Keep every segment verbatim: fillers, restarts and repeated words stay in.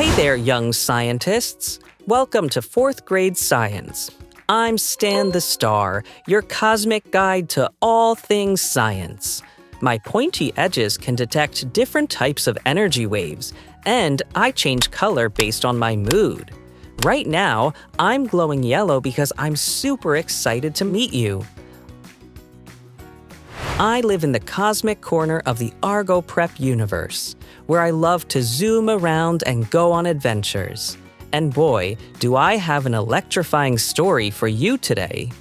Hey there, young scientists. Welcome to fourth grade science. I'm Stan the Star, your cosmic guide to all things science. My pointy edges can detect different types of energy waves, and I change color based on my mood. Right now, I'm glowing yellow because I'm super excited to meet you. I live in the cosmic corner of the ArgoPrep universe, where I love to zoom around and go on adventures. And boy, do I have an electrifying story for you today.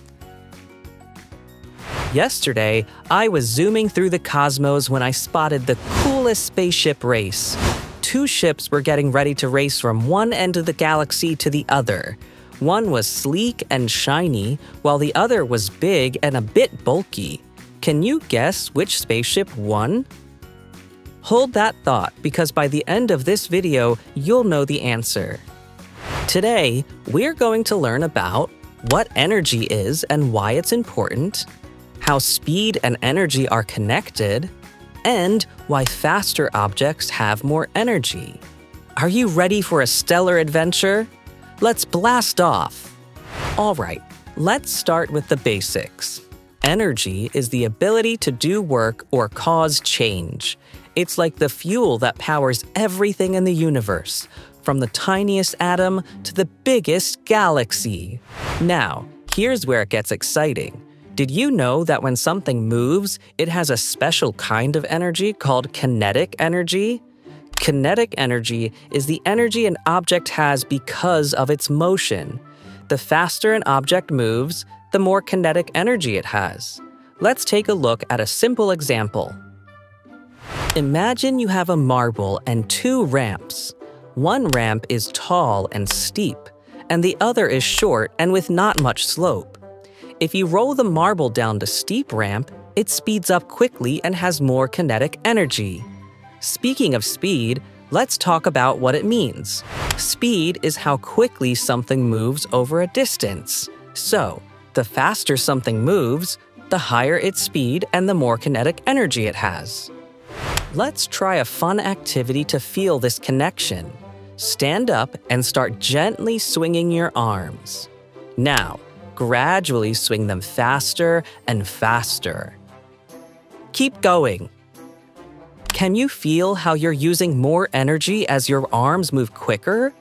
Yesterday, I was zooming through the cosmos when I spotted the coolest spaceship race. Two ships were getting ready to race from one end of the galaxy to the other. One was sleek and shiny, while the other was big and a bit bulky. Can you guess which spaceship won? Hold that thought, because by the end of this video, you'll know the answer. Today, we're going to learn about what energy is and why it's important, how speed and energy are connected, and why faster objects have more energy. Are you ready for a stellar adventure? Let's blast off! All right, let's start with the basics. Energy is the ability to do work or cause change. It's like the fuel that powers everything in the universe, from the tiniest atom to the biggest galaxy. Now, here's where it gets exciting. Did you know that when something moves, it has a special kind of energy called kinetic energy? Kinetic energy is the energy an object has because of its motion. The faster an object moves, the more kinetic energy it has. Let's take a look at a simple example. Imagine you have a marble and two ramps. One ramp is tall and steep, and the other is short and with not much slope. If you roll the marble down the steep ramp, it speeds up quickly and has more kinetic energy. Speaking of speed, let's talk about what it means. Speed is how quickly something moves over a distance. So, the faster something moves, the higher its speed and the more kinetic energy it has. Let's try a fun activity to feel this connection. Stand up and start gently swinging your arms. Now, gradually swing them faster and faster. Keep going. Can you feel how you're using more energy as your arms move quicker?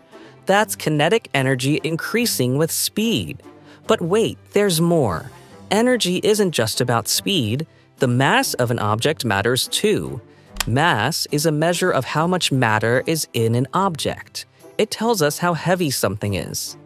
That's kinetic energy increasing with speed. But wait, there's more. Energy isn't just about speed. The mass of an object matters too. Mass is a measure of how much matter is in an object. It tells us how heavy something is.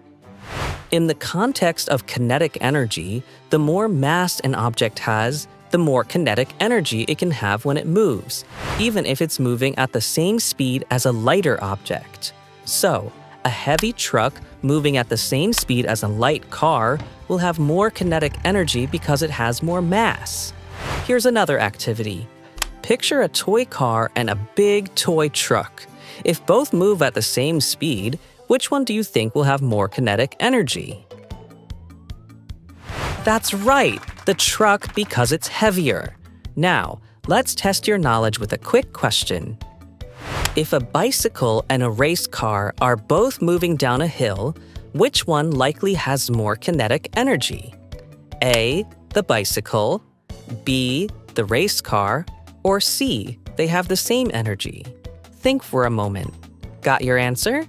In the context of kinetic energy, the more mass an object has, the more kinetic energy it can have when it moves, even if it's moving at the same speed as a lighter object. So, a heavy truck moving at the same speed as a light car will have more kinetic energy because it has more mass. Here's another activity. Picture a toy car and a big toy truck. If both move at the same speed, which one do you think will have more kinetic energy? That's right, the truck, because it's heavier. Now, let's test your knowledge with a quick question. If a bicycle and a race car are both moving down a hill, which one likely has more kinetic energy? A, the bicycle, B, the race car, or C, they have the same energy? Think for a moment. Got your answer?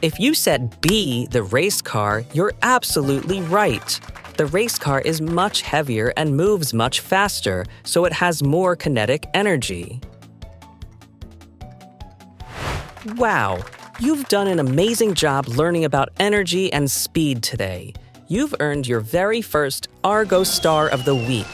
If you said B, the race car, you're absolutely right. The race car is much heavier and moves much faster, so it has more kinetic energy. Wow, you've done an amazing job learning about energy and speed today. You've earned your very first ARGO STAR of the week.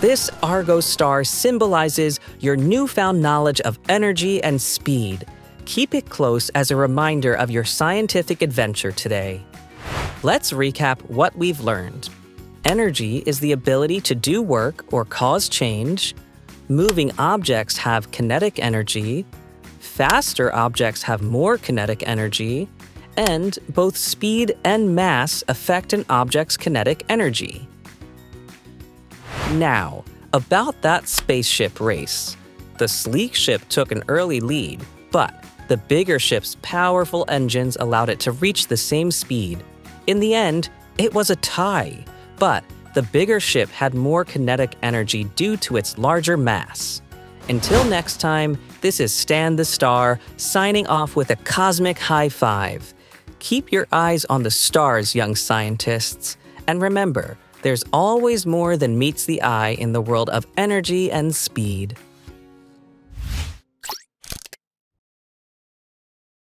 This ARGO STAR symbolizes your newfound knowledge of energy and speed. Keep it close as a reminder of your scientific adventure today. Let's recap what we've learned. Energy is the ability to do work or cause change. Moving objects have kinetic energy. Faster objects have more kinetic energy. And both speed and mass affect an object's kinetic energy. Now, about that spaceship race. The sleek ship took an early lead, but the bigger ship's powerful engines allowed it to reach the same speed. In the end, it was a tie, but the bigger ship had more kinetic energy due to its larger mass. Until next time, this is Stan the Star signing off with a cosmic high five. Keep your eyes on the stars, young scientists, and remember, there's always more than meets the eye in the world of energy and speed.